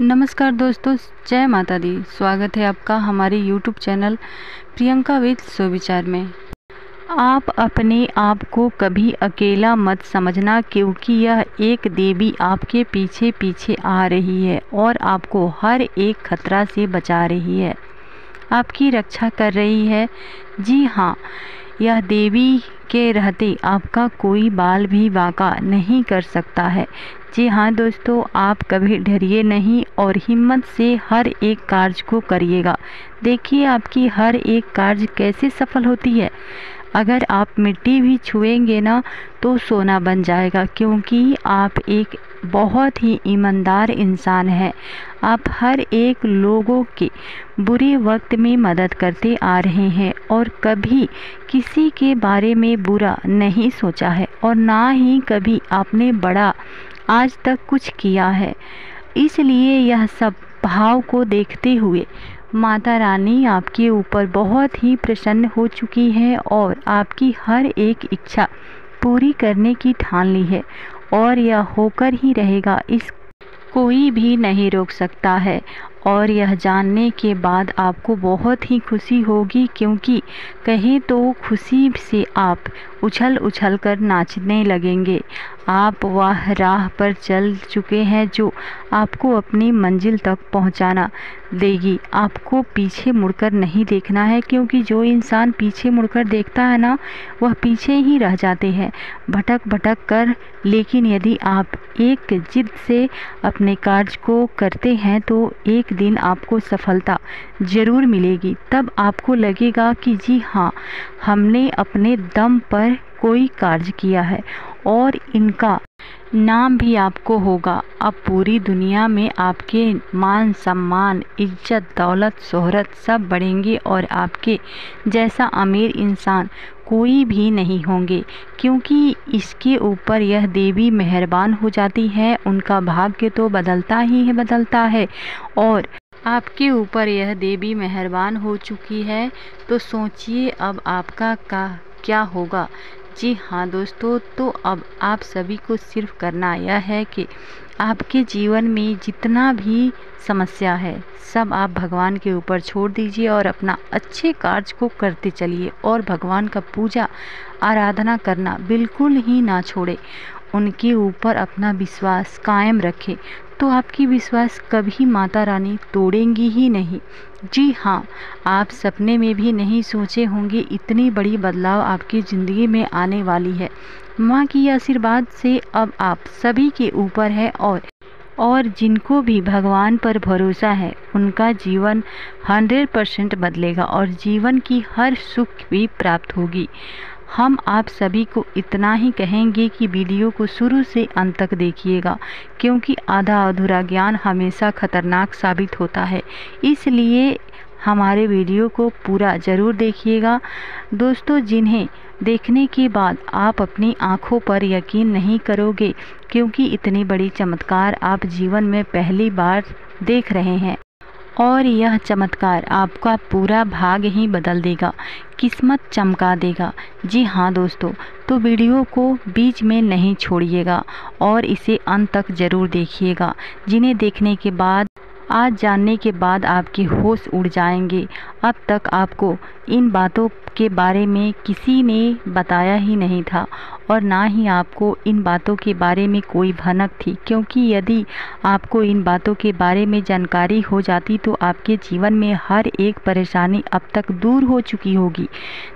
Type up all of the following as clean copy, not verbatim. नमस्कार दोस्तों, जय माता दी। स्वागत है आपका हमारे यूट्यूब चैनल प्रियंका विद सुविचार में। आप अपने आप को कभी अकेला मत समझना, क्योंकि यह एक देवी आपके पीछे पीछे आ रही है और आपको हर एक खतरा से बचा रही है, आपकी रक्षा कर रही है। जी हाँ, यह देवी के रहते आपका कोई बाल भी बांका नहीं कर सकता है। जी हाँ दोस्तों, आप कभी डरिए नहीं और हिम्मत से हर एक कार्य को करिएगा। देखिए आपकी हर एक कार्य कैसे सफल होती है। अगर आप मिट्टी भी छुएंगे ना तो सोना बन जाएगा, क्योंकि आप एक बहुत ही ईमानदार इंसान हैं। आप हर एक लोगों के बुरे वक्त में मदद करते आ रहे हैं और कभी किसी के बारे में बुरा नहीं सोचा है और ना ही कभी आपने बड़ा आज तक कुछ किया है। इसलिए यह सब भाव को देखते हुए माता रानी आपके ऊपर बहुत ही प्रसन्न हो चुकी है और आपकी हर एक इच्छा पूरी करने की ठान ली है और यह होकर ही रहेगा, इस कोई भी नहीं रोक सकता है। और यह जानने के बाद आपको बहुत ही खुशी होगी, क्योंकि कहें तो खुशी से आप उछल उछल कर नाचने लगेंगे। आप वह राह पर चल चुके हैं जो आपको अपनी मंजिल तक पहुंचाना देगी। आपको पीछे मुड़कर नहीं देखना है, क्योंकि जो इंसान पीछे मुड़कर देखता है ना, वह पीछे ही रह जाते हैं भटक भटक कर। लेकिन यदि आप एक जिद से अपने कार्य को करते हैं तो एक दिन आपको सफलता ज़रूर मिलेगी। तब आपको लगेगा कि जी हाँ, हमने अपने दम पर कोई कार्य किया है और इनका नाम भी आपको होगा। अब पूरी दुनिया में आपके मान सम्मान, इज्जत, दौलत, शोहरत सब बढ़ेंगे और आपके जैसा अमीर इंसान कोई भी नहीं होंगे, क्योंकि इसके ऊपर यह देवी मेहरबान हो जाती है। उनका भाग्य तो बदलता ही है, बदलता है, और आपके ऊपर यह देवी मेहरबान हो चुकी है। तो सोचिए अब आपका क्या होगा। जी हाँ दोस्तों, तो अब आप सभी को सिर्फ करना यह है कि आपके जीवन में जितना भी समस्या है सब आप भगवान के ऊपर छोड़ दीजिए और अपना अच्छे कार्य को करते चलिए और भगवान का पूजा आराधना करना बिल्कुल ही ना छोड़े। उनके ऊपर अपना विश्वास कायम रखें, तो आपकी विश्वास कभी माता रानी तोड़ेंगी ही नहीं। जी हाँ, आप सपने में भी नहीं सोचे होंगे इतनी बड़ी बदलाव आपकी ज़िंदगी में आने वाली है। माँ की आशीर्वाद से अब आप सभी के ऊपर है और जिनको भी भगवान पर भरोसा है उनका जीवन 100% बदलेगा और जीवन की हर सुख भी प्राप्त होगी। हम आप सभी को इतना ही कहेंगे कि वीडियो को शुरू से अंत तक देखिएगा, क्योंकि आधा अधूरा ज्ञान हमेशा खतरनाक साबित होता है। इसलिए हमारे वीडियो को पूरा ज़रूर देखिएगा दोस्तों, जिन्हें देखने के बाद आप अपनी आंखों पर यकीन नहीं करोगे, क्योंकि इतनी बड़ी चमत्कार आप जीवन में पहली बार देख रहे हैं और यह चमत्कार आपका पूरा भाग ही बदल देगा, किस्मत चमका देगा। जी हाँ दोस्तों, तो वीडियो को बीच में नहीं छोड़िएगा और इसे अंत तक ज़रूर देखिएगा, जिन्हें देखने के बाद आज जानने के बाद आपके होश उड़ जाएंगे। अब तक आपको इन बातों के बारे में किसी ने बताया ही नहीं था और ना ही आपको इन बातों के बारे में कोई भनक थी, क्योंकि यदि आपको इन बातों के बारे में जानकारी हो जाती तो आपके जीवन में हर एक परेशानी अब तक दूर हो चुकी होगी।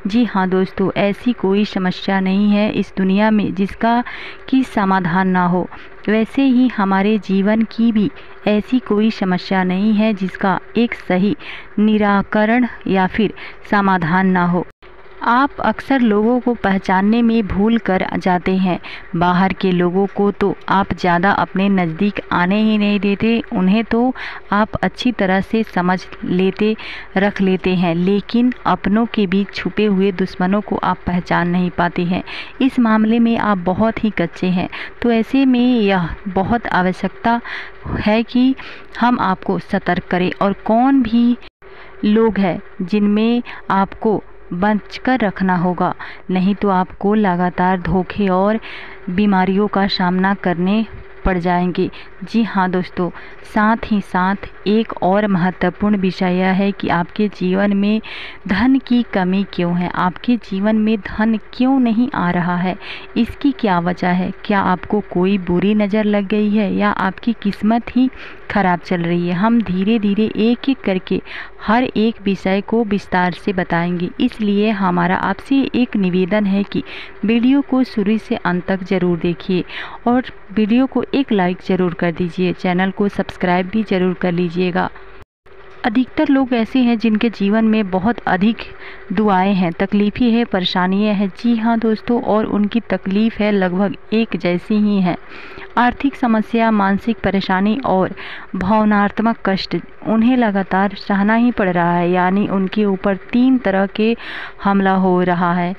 जी हाँ दोस्तों, ऐसी कोई समस्या नहीं है इस दुनिया में जिसका कि समाधान ना हो। वैसे ही हमारे जीवन की भी ऐसी कोई समस्या नहीं है जिसका एक सही निराकरण या फिर समाधान ना हो। आप अक्सर लोगों को पहचानने में भूल कर जाते हैं। बाहर के लोगों को तो आप ज़्यादा अपने नज़दीक आने ही नहीं देते, उन्हें तो आप अच्छी तरह से समझ लेते, रख लेते हैं, लेकिन अपनों के बीच छुपे हुए दुश्मनों को आप पहचान नहीं पाते हैं। इस मामले में आप बहुत ही कच्चे हैं। तो ऐसे में यह बहुत आवश्यकता है कि हम आपको सतर्क करें और कौन भी लोग हैं जिनमें आपको बच कर रखना होगा, नहीं तो आपको लगातार धोखे और बीमारियों का सामना करने पड़ जाएंगे। जी हाँ दोस्तों, साथ ही साथ एक और महत्वपूर्ण विषय यह है कि आपके जीवन में धन की कमी क्यों है, आपके जीवन में धन क्यों नहीं आ रहा है, इसकी क्या वजह है। क्या आपको कोई बुरी नज़र लग गई है या आपकी किस्मत ही खराब चल रही है। हम धीरे धीरे एक एक करके हर एक विषय को विस्तार से बताएंगे, इसलिए हमारा आपसे एक निवेदन है कि वीडियो को शुरू से अंत तक ज़रूर देखिए और वीडियो को एक लाइक ज़रूर कर दीजिए, चैनल को सब्सक्राइब भी ज़रूर कर लीजिएगा। अधिकतर लोग ऐसे हैं जिनके जीवन में बहुत अधिक दुआएं हैं, तकलीफ़ें हैं, परेशानियां हैं। जी हाँ दोस्तों, और उनकी तकलीफ़ है लगभग एक जैसी ही है। आर्थिक समस्या, मानसिक परेशानी और भावनात्मक कष्ट उन्हें लगातार सहना ही पड़ रहा है, यानी उनके ऊपर तीन तरह के हमला हो रहा है।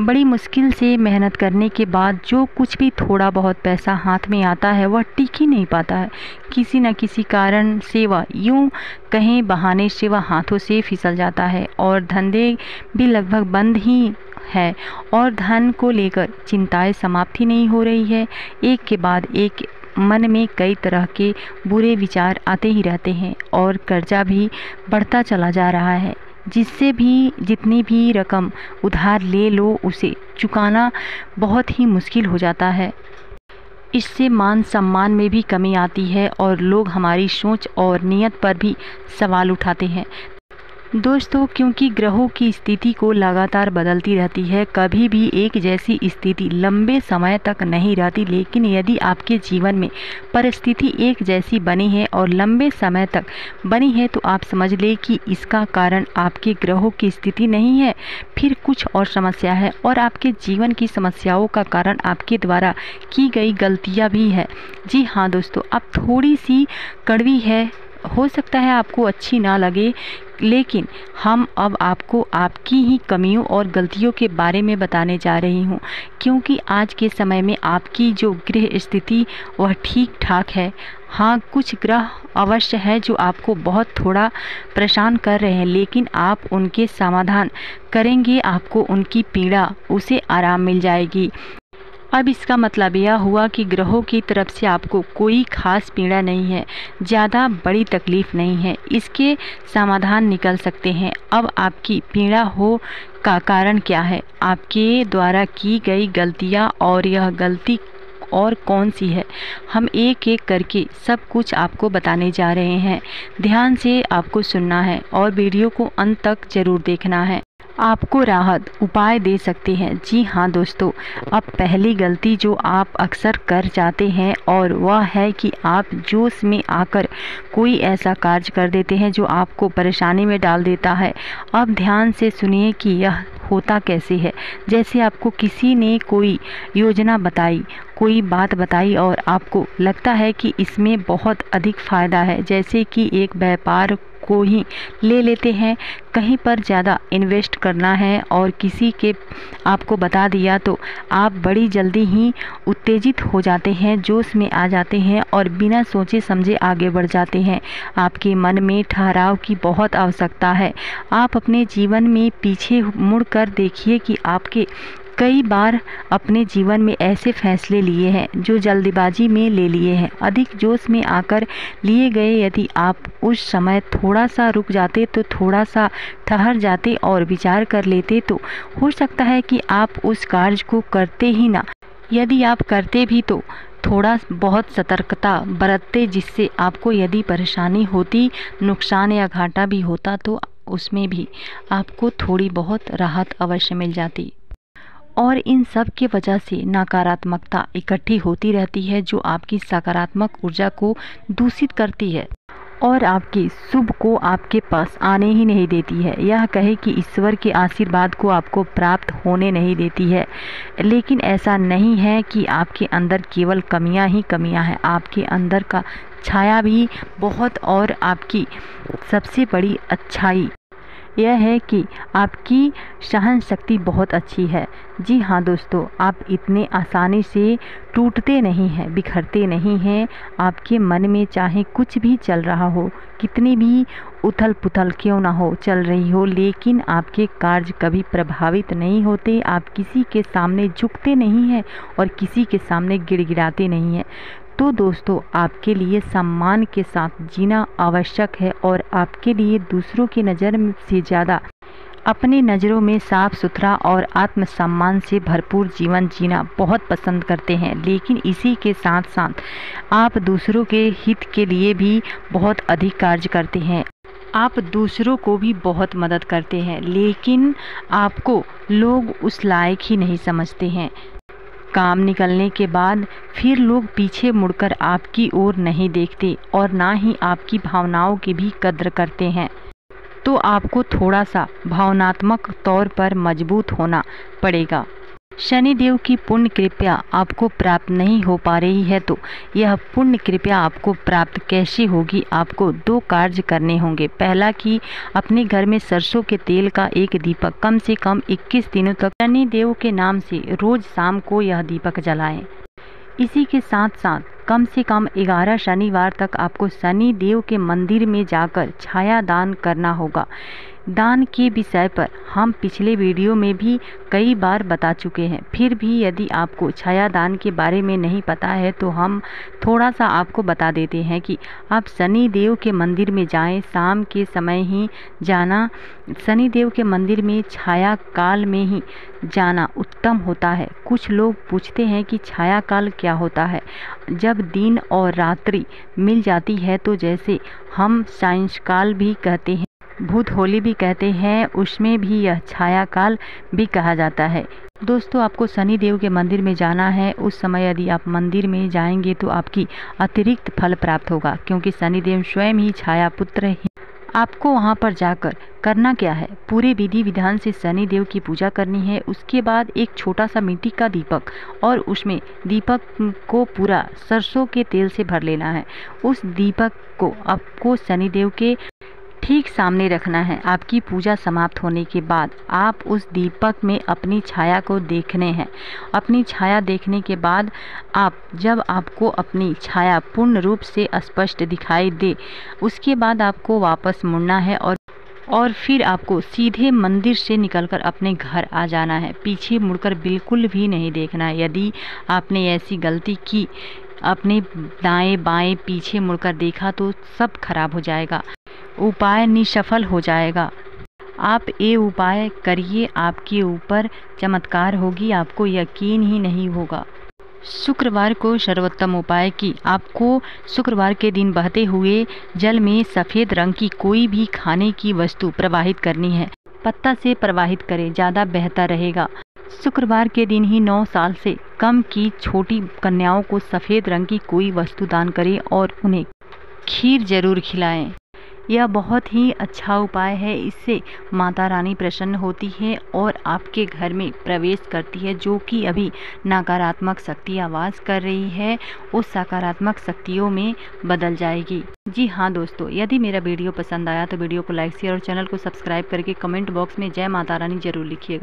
बड़ी मुश्किल से मेहनत करने के बाद जो कुछ भी थोड़ा बहुत पैसा हाथ में आता है वह टिक ही नहीं पाता है। किसी न किसी कारण से वह यूँ कहें बहाने से वह हाथों से फिसल जाता है और धंधे भी लगभग बंद ही है और धन को लेकर चिंताएं समाप्त ही नहीं हो रही है। एक के बाद एक मन में कई तरह के बुरे विचार आते ही रहते हैं और कर्जा भी बढ़ता चला जा रहा है, जिससे भी जितनी भी रकम उधार ले लो उसे चुकाना बहुत ही मुश्किल हो जाता है। इससे मान सम्मान में भी कमी आती है और लोग हमारी सोच और नीयत पर भी सवाल उठाते हैं। दोस्तों, क्योंकि ग्रहों की स्थिति को लगातार बदलती रहती है, कभी भी एक जैसी स्थिति लंबे समय तक नहीं रहती, लेकिन यदि आपके जीवन में परिस्थिति एक जैसी बनी है और लंबे समय तक बनी है तो आप समझ लें कि इसका कारण आपके ग्रहों की स्थिति नहीं है, फिर कुछ और समस्या है और आपके जीवन की समस्याओं का कारण आपके द्वारा की गई गलतियाँ भी है। जी हाँ दोस्तों, अब थोड़ी सी कड़वी है, हो सकता है आपको अच्छी ना लगे, लेकिन हम अब आपको आपकी ही कमियों और गलतियों के बारे में बताने जा रही हूँ, क्योंकि आज के समय में आपकी जो गृह स्थिति वह ठीक ठाक है। हाँ, कुछ ग्रह अवश्य है जो आपको बहुत थोड़ा परेशान कर रहे हैं, लेकिन आप उनके समाधान करेंगे, आपको उनकी पीड़ा उसे आराम मिल जाएगी। अब इसका मतलब यह हुआ कि ग्रहों की तरफ से आपको कोई खास पीड़ा नहीं है, ज़्यादा बड़ी तकलीफ़ नहीं है, इसके समाधान निकल सकते हैं। अब आपकी पीड़ा हो का कारण क्या है, आपके द्वारा की गई गलतियां और यह गलती और कौन सी है, हम एक एक करके सब कुछ आपको बताने जा रहे हैं। ध्यान से आपको सुनना है और वीडियो को अंत तक ज़रूर देखना है, आपको राहत उपाय दे सकते हैं। जी हाँ दोस्तों, अब पहली गलती जो आप अक्सर कर जाते हैं और वह है कि आप जोश में आकर कोई ऐसा कार्य कर देते हैं जो आपको परेशानी में डाल देता है। अब ध्यान से सुनिए कि यह होता कैसे है। जैसे आपको किसी ने कोई योजना बताई, कोई बात बताई और आपको लगता है कि इसमें बहुत अधिक फ़ायदा है, जैसे कि एक व्यापार को ही ले लेते हैं, कहीं पर ज़्यादा इन्वेस्ट करना है और किसी के आपको बता दिया तो आप बड़ी जल्दी ही उत्तेजित हो जाते हैं, जोश में आ जाते हैं और बिना सोचे समझे आगे बढ़ जाते हैं। आपके मन में ठहराव की बहुत आवश्यकता है। आप अपने जीवन में पीछे मुड़कर देखिए कि आपके कई बार अपने जीवन में ऐसे फैसले लिए हैं जो जल्दबाजी में ले लिए हैं, अधिक जोश में आकर लिए गए। यदि आप उस समय थोड़ा सा रुक जाते, तो थोड़ा सा ठहर जाते और विचार कर लेते, तो हो सकता है कि आप उस कार्य को करते ही ना। यदि आप करते भी तो थोड़ा बहुत सतर्कता बरतते, जिससे आपको यदि परेशानी होती, नुकसान या घाटा भी होता तो उसमें भी आपको थोड़ी बहुत राहत अवश्य मिल जाती। और इन सब के वजह से नकारात्मकता इकट्ठी होती रहती है जो आपकी सकारात्मक ऊर्जा को दूषित करती है और आपके शुभ को आपके पास आने ही नहीं देती है, यह कहे कि ईश्वर के आशीर्वाद को आपको प्राप्त होने नहीं देती है। लेकिन ऐसा नहीं है कि आपके अंदर केवल कमियां ही कमियां हैं, आपके अंदर का छाया भी बहुत, और आपकी सबसे बड़ी अच्छाई यह है कि आपकी सहन शक्ति बहुत अच्छी है। जी हाँ दोस्तों, आप इतने आसानी से टूटते नहीं हैं, बिखरते नहीं हैं। आपके मन में चाहे कुछ भी चल रहा हो, कितनी भी उथल पुथल क्यों ना हो चल रही हो, लेकिन आपके कार्य कभी प्रभावित नहीं होते। आप किसी के सामने झुकते नहीं हैं और किसी के सामने गिड़गिड़ाते नहीं हैं। तो दोस्तों आपके लिए सम्मान के साथ जीना आवश्यक है और आपके लिए दूसरों की नज़र से ज़्यादा अपनी नज़रों में साफ़ सुथरा और आत्मसम्मान से भरपूर जीवन जीना बहुत पसंद करते हैं। लेकिन इसी के साथ साथ आप दूसरों के हित के लिए भी बहुत अधिक कार्य करते हैं, आप दूसरों को भी बहुत मदद करते हैं, लेकिन आपको लोग उस लायक ही नहीं समझते हैं। काम निकलने के बाद फिर लोग पीछे मुड़कर आपकी ओर नहीं देखते और ना ही आपकी भावनाओं की भी कद्र करते हैं, तो आपको थोड़ा सा भावनात्मक तौर पर मजबूत होना पड़ेगा। शनिदेव की पुण्य कृपा आपको प्राप्त नहीं हो पा रही है, तो यह पुण्य कृपा आपको प्राप्त कैसे होगी? आपको दो कार्य करने होंगे। पहला कि अपने घर में सरसों के तेल का एक दीपक कम से कम 21 दिनों तक शनिदेव के नाम से रोज शाम को यह दीपक जलाएं। इसी के साथ साथ कम से कम 11 शनिवार तक आपको शनि देव के मंदिर में जाकर छाया दान करना होगा। दान के विषय पर हम पिछले वीडियो में भी कई बार बता चुके हैं, फिर भी यदि आपको छाया दान के बारे में नहीं पता है तो हम थोड़ा सा आपको बता देते हैं कि आप शनि देव के मंदिर में जाएं, शाम के समय ही जाना। शनि देव के मंदिर में छाया काल में ही जाना उत्तम होता है। कुछ लोग पूछते हैं कि छाया काल क्या होता है। जब दिन और रात्रि मिल जाती है, तो जैसे हम सायंस काल भी कहते हैं, भूत होली भी कहते हैं, उसमें भी यह छाया काल भी कहा जाता है। दोस्तों आपको शनि देव के मंदिर में जाना है। उस समय यदि आप मंदिर में जाएंगे तो आपकी अतिरिक्त फल प्राप्त होगा, क्योंकि शनि देव स्वयं ही छाया पुत्र हैं। आपको वहां पर जाकर करना क्या है, पूरे विधि विधान से शनि देव की पूजा करनी है। उसके बाद एक छोटा सा मिट्टी का दीपक और उसमें दीपक को पूरा सरसों के तेल से भर लेना है। उस दीपक को आपको शनि देव के ठीक सामने रखना है। आपकी पूजा समाप्त होने के बाद आप उस दीपक में अपनी छाया को देखने हैं। अपनी छाया देखने के बाद आप जब आपको अपनी छाया पूर्ण रूप से स्पष्ट दिखाई दे, उसके बाद आपको वापस मुड़ना है और फिर आपको सीधे मंदिर से निकलकर अपने घर आ जाना है। पीछे मुड़कर बिल्कुल भी नहीं देखना है। यदि आपने ऐसी गलती की, अपने दाएं बाएं पीछे मुड़कर देखा, तो सब खराब हो जाएगा, उपाय निष्फल हो जाएगा। आप ये उपाय करिए, आपके ऊपर चमत्कार होगी, आपको यकीन ही नहीं होगा। शुक्रवार को सर्वोत्तम उपाय की आपको शुक्रवार के दिन बहते हुए जल में सफ़ेद रंग की कोई भी खाने की वस्तु प्रवाहित करनी है। पत्ता से प्रवाहित करें, ज़्यादा बेहतर रहेगा। शुक्रवार के दिन ही 9 साल से कम की छोटी कन्याओं को सफ़ेद रंग की कोई वस्तु दान करें और उन्हें खीर जरूर खिलाएं। यह बहुत ही अच्छा उपाय है। इससे माता रानी प्रसन्न होती है और आपके घर में प्रवेश करती है। जो कि अभी नकारात्मक शक्ति आवाज़ कर रही है, उस सकारात्मक शक्तियों में बदल जाएगी। जी हाँ दोस्तों, यदि मेरा वीडियो पसंद आया तो वीडियो को लाइक, शेयर और चैनल को सब्सक्राइब करके कमेंट बॉक्स में जय माता रानी जरूर लिखिएगा।